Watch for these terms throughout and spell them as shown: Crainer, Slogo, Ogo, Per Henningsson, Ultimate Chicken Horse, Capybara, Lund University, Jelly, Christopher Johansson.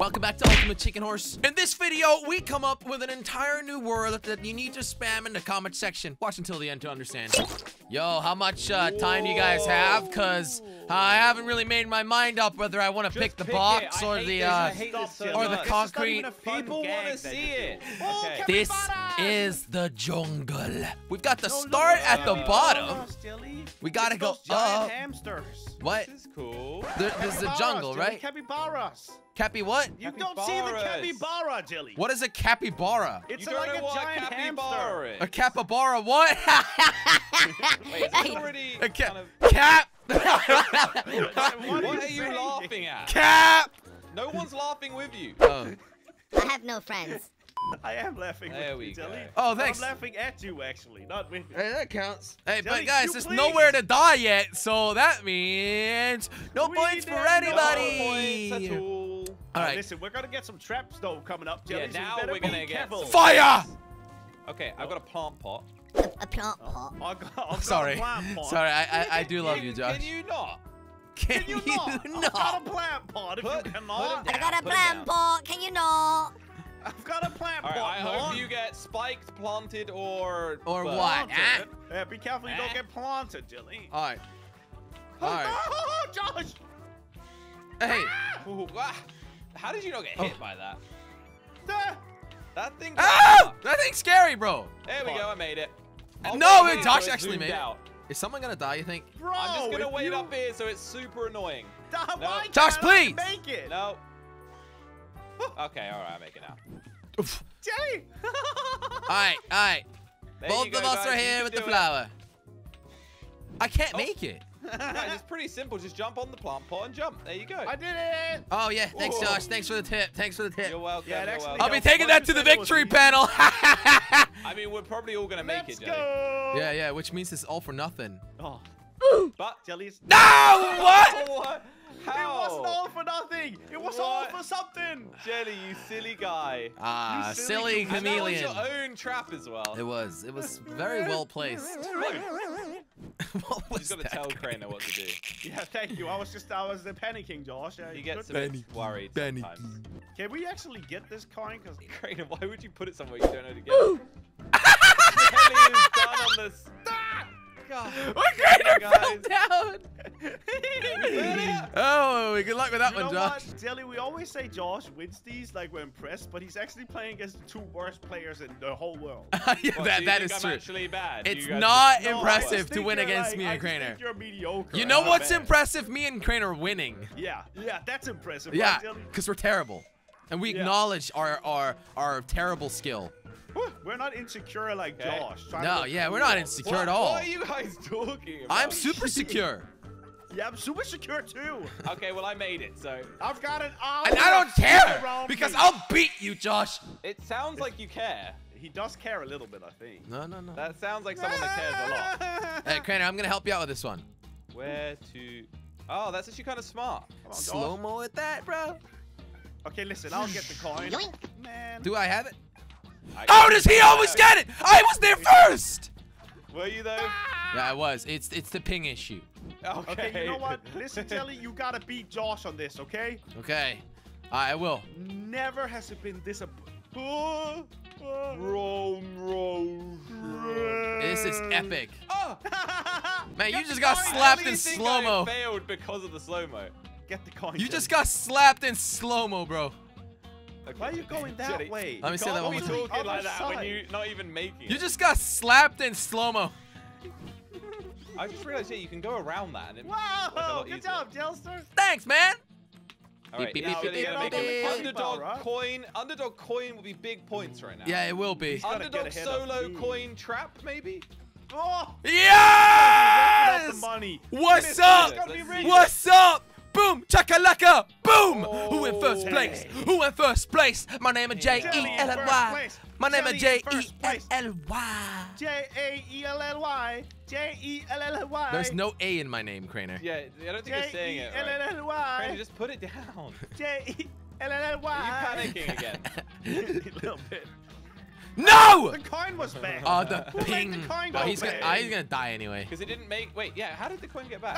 Welcome back to Ultimate Chicken Horse. In this video, we come up with an entire new word that you need to spam in the comment section. Watch until the end to understand. Yo, how much time you guys have? Because I haven't really made my mind up whether I want to pick the box or the concrete. People want to see it. Okay. This is the jungle. We've got to start at the bottom. We gotta go up. Hamsters. What? This is cool. This is the jungle, right? Capybaras. Cappy what? You don't see the capybara, Jelly. What is a capybara? It's like a giant hamster. A capybara what? Wait, it's already a cap. What are you laughing at? Cap. No one's laughing with you. Oh. I have no friends. I am laughing with you, Jelly. Oh, thanks. I'm laughing at you, actually, not with you. Hey, that counts. Hey, Jelly, but guys, there's nowhere to die yet, so that means no points for anybody. No points at all. All right. Listen, we're going to get some traps, though, coming up, Jelly. Yeah, now we're going to get some fire. Okay, I've got a plant pot. A plant pot? Sorry. Sorry, I do love you, Josh. Can you not? Can you not? I've got a plant pot. If you cannot. I've got a plant pot. Can you not? I've got a plant pot. Right, I hope you get spiked, planted, or what? Ah. Yeah, be careful you don't get planted, Jelly. All right. All right. Josh. Hey. Ah. How did you not get hit by that? That thing. Ah! That thing's scary, bro. There we go. I made it. No, Josh actually made it. Is someone gonna die? You think? Bro, I'm just gonna wait up here, so it's super annoying. No. Josh, please. Make it. No. Okay, all right, I make it now. Oof. Jelly! all right. Both of us are here with the flower. I can't make it. Guys, it's pretty simple. Just jump on the plant pot and jump. There you go. I did it! Oh, yeah. Thanks, Josh. Thanks for the tip. You're welcome. Yeah, you're welcome. I'll be taking that to the victory panel. I mean, we're probably all going to make it, Jelly. Yeah, which means it's all for nothing. Oh. But Jelly's... No! What? How? It wasn't all for nothing. It was all for something. Jelly, you silly guy. Ah, silly chameleon. That was your own trap as well. It was. It was very well placed. What was that? You got to tell Crainer what to do. Yeah, thank you. I was panicking, Josh. Yeah, he gets a bit worried sometimes. Can we actually get this coin? Because Crainer, why would you put it somewhere you don't know to get it? Jelly is done on this. God. Crainer fell down. Oh, good luck with that one, Josh. Jelly, we always say Josh wins these like we're impressed, but he's actually playing against the two worst players in the whole world. That is true. It's not impressive to win against me and Crainer. You're mediocre. You know what's impressive? Me and Crainer winning. Yeah, that's impressive. Yeah, because we're terrible, and we acknowledge our terrible skill. We're not insecure like Josh. No, yeah, we're not insecure at all. What are you guys talking about? I'm super secure. Yeah, I'm super secure too. Okay, well, I made it, so. I've got an hour. And I don't care, because I'll beat you, Josh. It sounds like you care. He does care a little bit, I think. No. That sounds like someone that cares a lot. Hey, Crainer, I'm going to help you out with this one. Where to? Oh, that's actually kind of smart. Slow-mo at that, bro. Okay, listen, I'll get the coin. Man. Do I have it? How does he always get it? I was there first! Were you though? Yeah, I was. It's the ping issue. Okay, you know what? Listen, Jelly, you gotta beat Josh on this, okay? Okay. I will. Never has it been this This is epic. Oh. Man, you just got slapped in slow-mo. I failed because of the slow-mo. Get the coin. You just got slapped in slow-mo, bro. Okay. Why are you going that way? Let me say that one more time. Why are you talking like that when you're not even making it? You just got slapped in slow-mo. I just realized, yeah, you can go around that. And it Whoa! Good job, Jelster. Thanks, man. All right, Underdog coin will be big points right now. Yeah, it will be. Underdog solo coin trap, maybe? Oh! Yes! What's up? What's up? Boom! Chakalaka! Boom! Oh, who in first place? Who in first place? My name is J-E-L-L-Y. My name is J-E-L-L-Y. J-A-E-L-L-Y. J-E-L-L-Y. There's no A in my name, Crainer. Yeah, I don't think you're saying it right. Crainer, just put it down. J-E-L-L-Y. Are you panicking again? A little bit. No! The coin was back. Oh, the ping. The coin go he's gonna die anyway. Because it didn't make. Wait, yeah. How did the coin get back?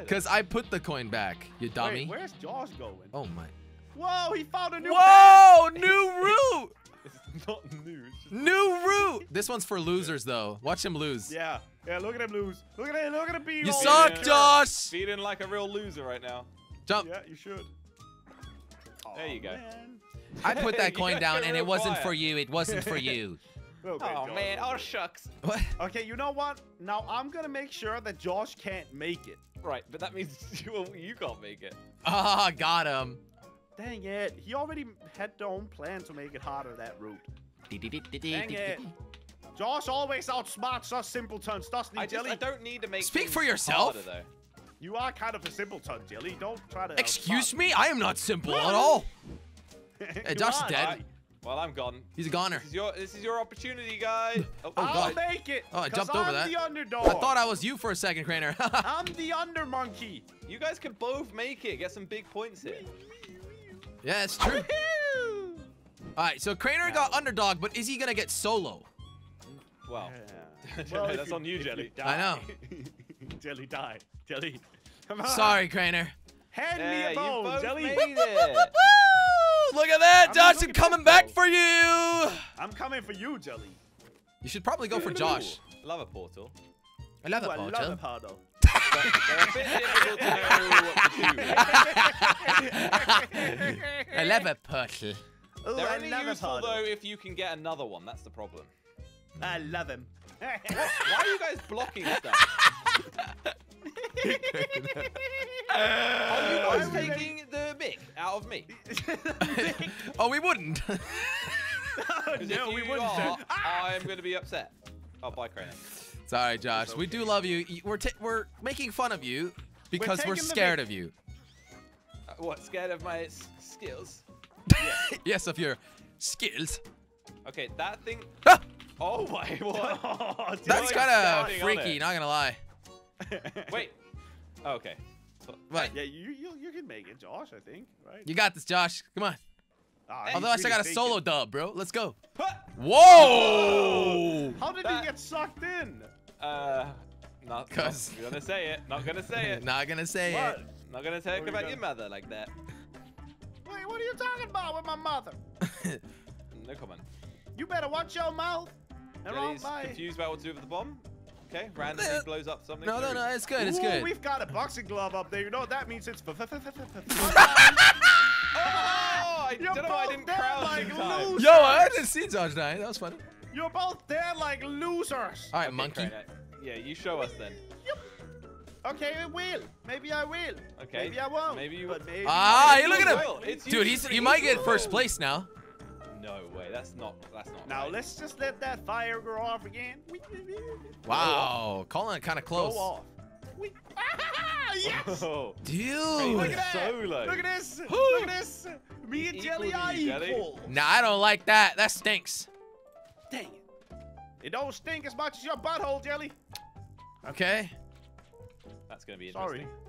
Because I put the coin back. You dummy. Wait, where's Jaws going? Oh my. Whoa! He found a new. Whoa! Path. New route. It's not new. It's just new route. This one's for losers though. Watch him lose. Yeah. Yeah. Look at him lose. Look at him. Look at him be. You suck, Josh. Feeding like a real loser right now. Jump. Yeah, you should. There you go. Man. I put that coin down, and it wasn't for you. It wasn't for you. Okay, oh, Josh, man. Oh, shucks. What? Okay, you know what? Now I'm going to make sure that Josh can't make it. Right, but that means you can't make it. Ah, oh, got him. Dang it. He already had their own plan to make it harder, that route. Dang it. Josh always outsmarts us simpletons, doesn't he, Jelly? I don't need to make Speak for yourself. Harder, you are kind of a simpleton, Jelly. Don't try to. Excuse me? I am not simple at all. Hey, Josh is dead. Well, I'm gone. He's a goner. This is your opportunity, guys. Oh, I'll make it. Oh, I jumped over that. I'm the underdog. I thought I was you for a second, Crainer. I'm the under monkey. You guys can both make it. Get some big points here. Yeah, it's true. All right, so Crainer got underdog, but is he going to get solo? Wow. Yeah. Well, that's on you, Jelly. I know. Jelly, die. Jelly, come on. Sorry, Crainer. Hand me a bone, Jelly. Look at that, Josh! I'm coming back for you. I'm coming for you, Jelly. You should probably go for Josh. Love a portal. I love a portal. I love a portal. I love a portal. They're only useful though if you can get another one. That's the problem. I love him. Why are you guys blocking stuff? Are you guys taking the mic out of me? Oh, we wouldn't. No, we wouldn't. I'm going to be upset. Oh, bye, Crainer. Sorry, Josh. We do love you. We're making fun of you because we're scared of you. What? Scared of my skills? Yeah. Yes, of your skills. Okay, that thing. Ah! Oh my! What? Oh, that's kind of freaky. Not gonna lie. Wait. Oh, okay. Right. Yeah, you can make it, Josh. I think. Right. You got this, Josh. Come on. Although I still got a solo dub, bro. Let's go. Whoa! How did you get sucked in? Not gonna say it. Not gonna say it. Not gonna say it. Not gonna talk about your mother like that. Wait, what are you talking about with my mother? No comment. You better watch your mouth. Jelly's confused about what to do with the bomb. Okay, randomly blows up something. No, it's good, it's good. We've got a boxing glove up there. You know what that means? It's. I don't know why I didn't crouch in time. Yo, I didn't see Josh dying. That was funny. You're both there like losers. All right, okay, monkey. Crainer. Yeah, you show us then. Yep. Okay, I will. Maybe I will. Okay. Maybe I won't. Maybe you will. Ah, you look at him. Dude, he might get first place now. No way, that's not now right. Let's just let that fire go off again. Wow, calling it kind of close. Go off. Yes! Whoa. Dude. Look at that. Solo. Look at this. Look at this. Me and Jelly are equal. Nah, I don't like that. That stinks. Dang it. It don't stink as much as your butthole, Jelly. Okay. That's going to be interesting. Sorry.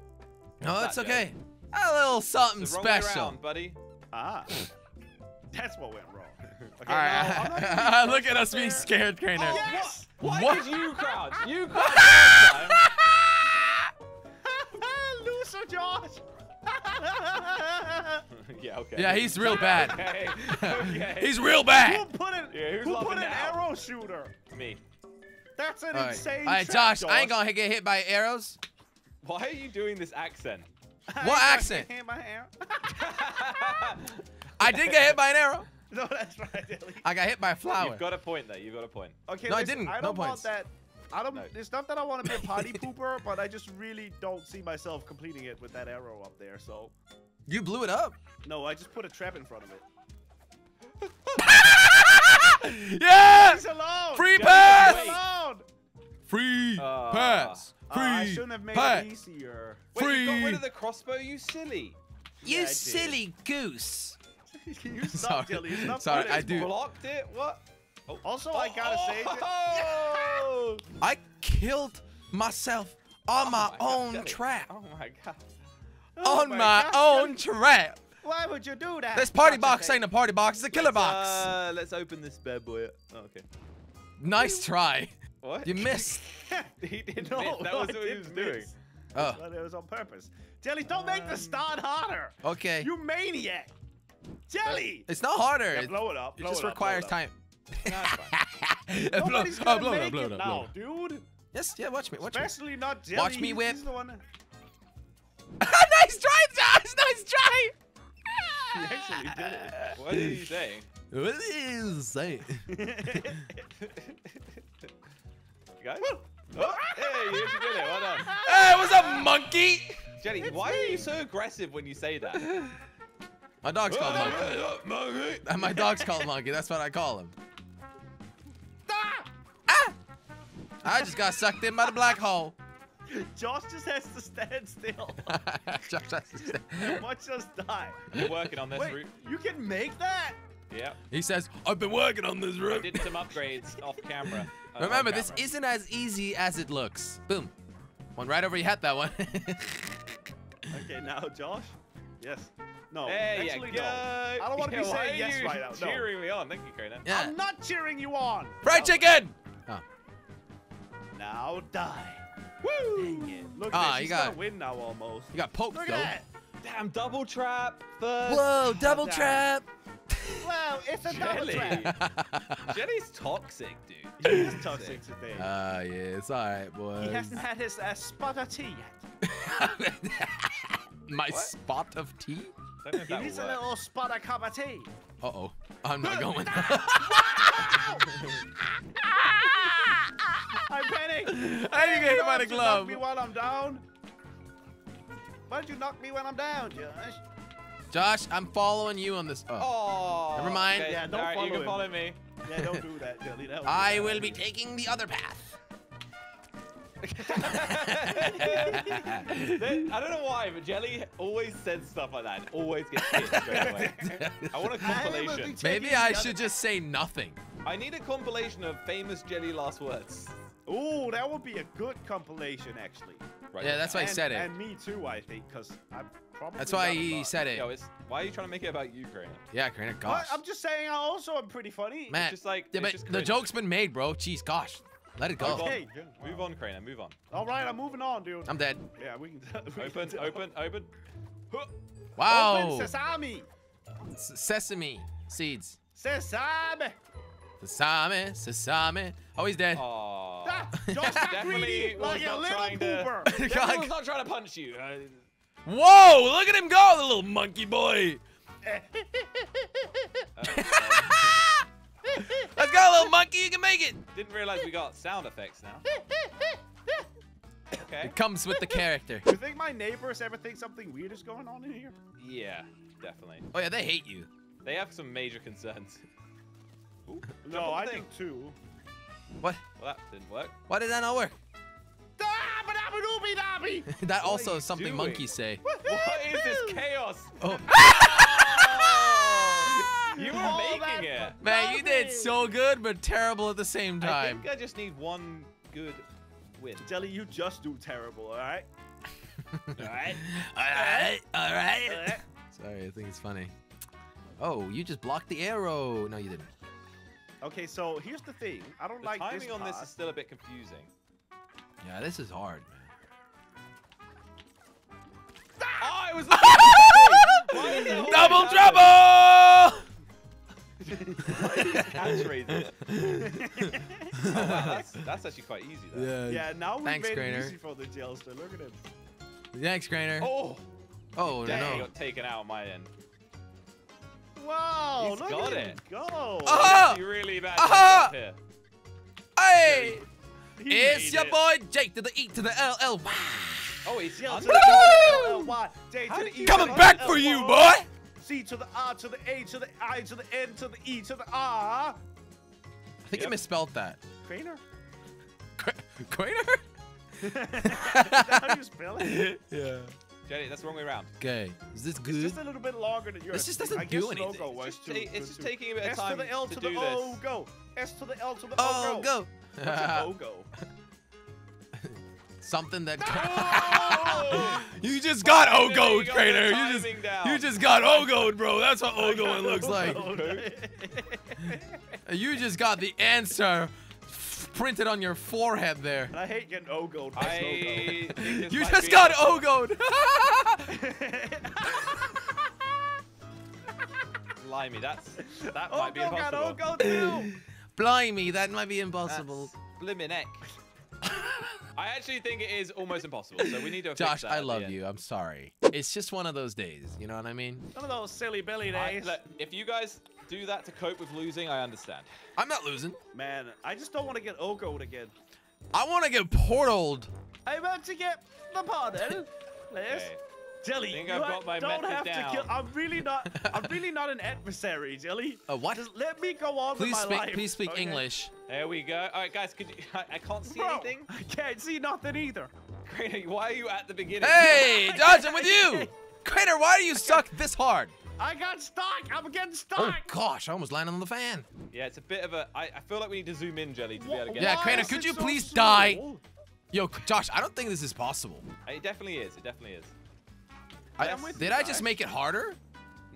No, that's okay. A little something special. Around, buddy. Ah. That's what went wrong. Okay, all right. Look at us being scared, Crainer. Oh, yes. What did you crouch? You crouched last time. Loser, Josh. Yeah, okay. Yeah, he's real bad. Okay. He's real bad. Who put an arrow shooter? Me. That's an insane All right, Josh, I ain't going to get hit by arrows. Why are you doing this accent? What accent? I did get hit by an arrow. No, that's right, Jelly. I got hit by a flower. You've got a point there. You've got a point. Okay. No, listen, I didn't. I don't no want points. That. I don't. No. It's not that I want to be a party pooper, but I just really don't see myself completing it with that arrow up there. So. You blew it up. No, I just put a trap in front of it. Yeah. He's alone. Free pass. He's alone. Free pass. Free I shouldn't have made it easier. Wait, free. You got rid of the crossbow, you silly. You silly goose. Can you stop, Jelly? Sorry, I do. Blocked it? What? Oh. Also, I gotta say that I killed myself on my own trap. Oh my god. On my own trap. Why Why would you do that? This party box ain't a party box. It's a killer box. Let's open this bad boy up. Oh, okay. Nice try. What? You missed. He did not. That was what he was doing. Oh. Well, it was on purpose. Jelly, don't make the start harder. Okay. You maniac. Jelly. It's not harder. Yeah, blow it up. Blow it just requires time. Nobody's gonna make it now, dude. Yes, yeah, watch me. Watch Especially me. Not Jelly. Watch me whip. Nice try, Josh. Nice try. He actually did it. What did he say? What did he say? You guys? Oh, hey, you actually did it. Well done. Hey, what's up, monkey? Jelly, why are you so aggressive when you say that? My dog's called Monkey. My dog's called Monkey. That's what I call him. Ah! I just got sucked in by the black hole. Josh just has to stand still. Josh has to stand still. Watch us die. You're working on this route. You can make that? Yeah. He says, I've been working on this route. I did some upgrades off camera. Remember, this isn't as easy as it looks. Boom. One right over your head, that one. Okay, now, Josh. Yes. No, hey, actually no. I don't want to be saying yes right now. No. Cheering me on, thank you, Crainer. Yeah. I'm not cheering you on. Fried chicken. Oh. Now die. Woo! Dang it. Look at this. He's gonna win now almost. You got poked though. That. Damn, double trap. First. Whoa, double trap. Whoa, it's a Jelly. Double trap. Jelly's toxic, dude. He's toxic today. Yeah, it's alright, boys. He hasn't had his spot of tea yet. My spot of tea? He needs a little spot of cup of tea. Uh-oh. I'm not going. I panicked. How do you get hit by the glove? Why did you knock me while I'm down? Why did you knock me when I'm down, Josh? Josh, I'm following you on this. Oh. Never mind. Okay. Yeah, don't follow you can follow me. Yeah, don't do that, Jelly. That I will be taking the other path. I don't know why, but Jelly always says stuff like that. Always gets hit straight away. I want a compilation. Maybe I should just say nothing. I need a compilation of famous Jelly last words. Ooh, that would be a good compilation, actually. Right, yeah, that's why I said it. And me too, I think, because I'm probably. That's why he said it. Yo, why are you trying to make it about you, Crainer? Yeah, Crainer, gosh. I'm just saying, I also am pretty funny. Man, it's just like, yeah, it's just the joke's been made, bro. Jeez, gosh. Let it go. Okay. Move on, Crainer. Move on. All right, I'm moving on, dude. I'm dead. Yeah, we can. Open. Wow. Open sesame. Sesame seeds. Sesame. Oh, he's dead. Oh. Josh got greedy like a little pooper. Josh's not trying to punch you. Whoa! Look at him go, the little monkey boy. Let's go, little monkey. You can make it. Didn't realize we got sound effects now. Okay. It comes with the character. Do you think my neighbors ever think something weird is going on in here? Yeah, definitely. Oh, yeah, they hate you. They have some major concerns. Ooh, no, I think too. What? Well, that didn't work. Why did that not work? That also is something monkeys say. What is this chaos? Oh. You were making it. Man, you did so good, but terrible at the same time. I think I just need one good win. Jelly, you just do terrible, all right? All right. Sorry, I think it's funny. Oh, you just blocked the arrow. No, you didn't. Okay, so here's the thing. I don't like this. The timing on this is still a bit confusing. Yeah, this is hard, man. Oh, it was double trouble! Oh, wow, that's actually quite easy though. Yeah, now we made it easy for the jailster. Look at him. Thanks, Crainer. Oh no. He got taken out on my end. Wow, he's got it. Go. That's really bad. Here. Hey, it's your boy Jake to the E to the LL. Oh, it's coming back for you, boy. C to the R to the A to the I to the N to the E to the R. I think I misspelled that. Crainer? Crainer? Is that how you spell it? Yeah. Jenny, that's the wrong way around. Okay. Is this good? It's just a little bit longer than yours. This just doesn't do anything. It's just taking a bit of time to do this. S to the L to the O, go. S to the L to the O, go. What's an O, go? Something that. No! You just got Ogo'd, Crainer. You just got Ogo'd, bro. That's what Ogo'ing looks like. You just got the answer printed on your forehead there. I hate getting Ogo'd. You just got Ogo'd. Blimey, that might be impossible. Ogo'd. Blimey, that might be impossible. Blimey, neck. I actually think it is almost impossible, so we need to fix that. Josh, I love you. I'm sorry. It's just one of those days. You know what I mean? One of those silly Billy days. Look, if you guys do that to cope with losing, I understand. I'm not losing. Man, I just don't want to get Ogo'd again. I want to get portaled. I'm about to get the pardon. Okay. Jelly, I think I've got my method down. I'm really not an adversary, Jelly. What? Just let me go on with my life. Please speak English. There we go. All right, guys, I can't see anything. I can't see nothing either. Crainer, why are you at the beginning? Hey, Dodge, I'm with you. Crainer, why do you suck this hard? I got stuck. I'm getting stuck. Oh, gosh, I almost landed on the fan. Yeah, it's a bit of a... I feel like we need to zoom in, Jelly, to be able to get... Yeah, Crainer, could you please die? Yo, Josh, I don't think this is possible. It definitely is. It definitely is. Did I just make it harder?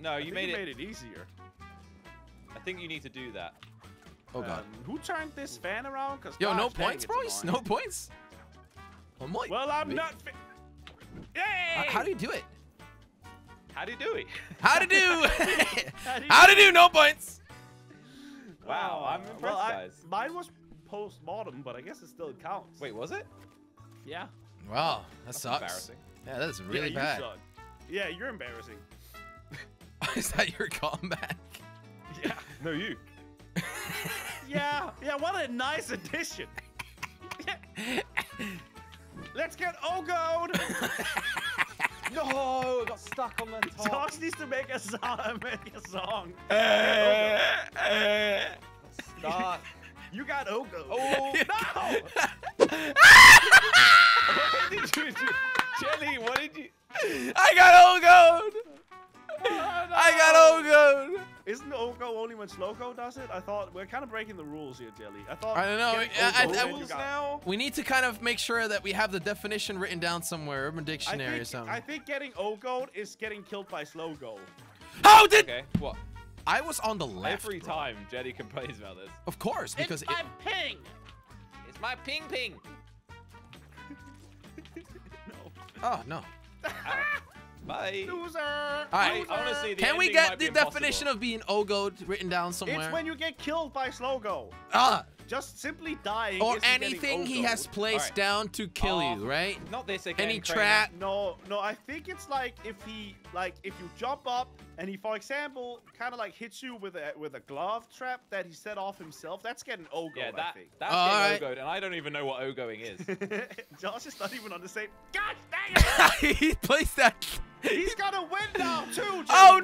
No, you made it easier. I think you need to do that. Oh, God. Who turned this fan around? Yo, gosh, no points, bro. No points. Well, I'm not... Yay! How do you do it? How do you do it? How do you do no points? Wow, I'm impressed, guys. Mine was post-mortem, but I guess it still counts. Wait, was it? Yeah. Wow, that sucks. Embarrassing. Yeah, that is really bad. You suck. Yeah, you're embarrassing. Is that your comeback? Yeah. No, you. Yeah, what a nice addition. Let's get Ogo'd. No, I got stuck on the top. Josh needs to make a song. Stop. You got Ogo'd. Oh, no. What did you do? Jelly, what did you... I got Ogo'd! Oh, no. I got Ogo'd! Isn't Ogo only when Slogo does it? I thought we're kind of breaking the rules here, Jelly. I don't know. We need to kind of make sure that we have the definition written down somewhere, Urban Dictionary or something. I think getting Ogo'd is getting killed by Slogo. How did... Okay, what? I was on the left, Every time Jelly complains about this. Of course, because... It's my ping! It's my ping-ping! Oh, no. Bye. Loser. All right. Loser. Honestly, can we get the definition of being Ogo'd written down somewhere? It's when you get killed by Slogo. Just simply dying. Or anything he has placed down to kill you, right? Not this again. Any trap. No, I think it's like if you jump up and he, for example, kind of like hits you with a glove trap that he set off himself. That's getting Ogo'd, I think. That's getting Ogo'd, and I don't even know what Ogo'ing is. Josh is not even on the same. God dang it! He placed that. He's got a win now too, Josh. Oh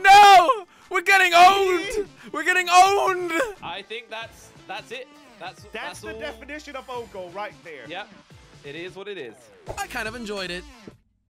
no! We're getting owned! We're getting owned! I think that's it. That's the definition of Ogo right there. Yep. It is what it is. I kind of enjoyed it.